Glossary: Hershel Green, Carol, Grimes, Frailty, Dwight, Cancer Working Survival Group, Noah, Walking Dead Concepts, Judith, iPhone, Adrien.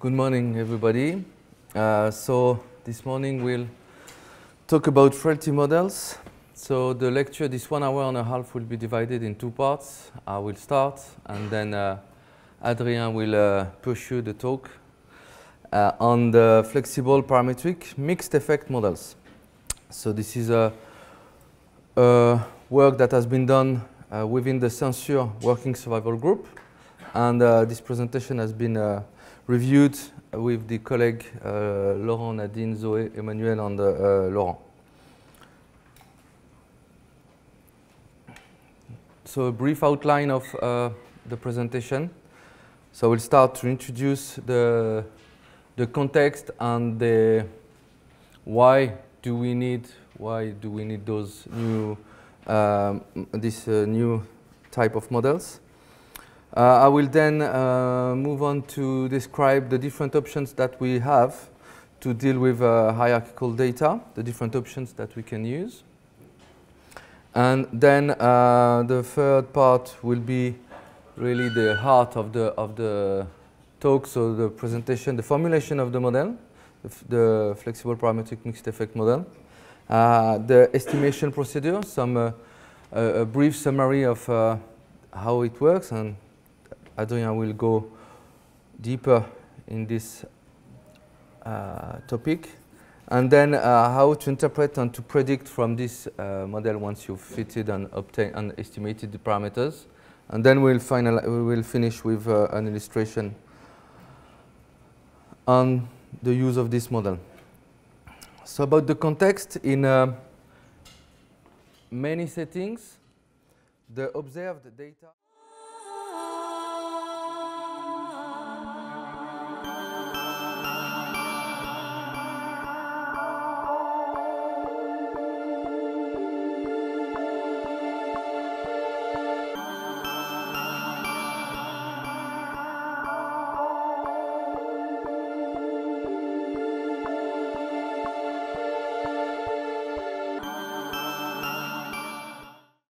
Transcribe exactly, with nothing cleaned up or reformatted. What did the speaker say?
Good morning, everybody. Uh, so this morning we'll talk about frailty models. So the lecture, this one hour and a half, will be divided in two parts. I will start, and then uh, Adrien will uh, pursue the talk uh, on the flexible parametric mixed effect models. So this is a, a work that has been done uh, within the Cancer Working Survival Group, and uh, this presentation has been uh, reviewed with the colleague uh, Laurent, Nadine, Zoé, Emmanuel, and uh, Laurent. So a brief outline of uh, the presentation. So we'll start to introduce the, the context and the why do we need why do we need those new um, this uh, new type of models. Uh, I will then uh, move on to describe the different options that we have to deal with uh, hierarchical data, the different options that we can use. And then uh, the third part will be really the heart of the, of the talk, so the presentation, the formulation of the model, the, f the flexible parametric mixed effect model, uh, the estimation procedure, some uh, a, a brief summary of uh, how it works, and Adrien will go deeper in this uh, topic, and then uh, how to interpret and to predict from this uh, model once you've fitted and obtained and estimated the parameters, and then we'll final we will finish with uh, an illustration on the use of this model. So about the context, in uh, many settings, the observed data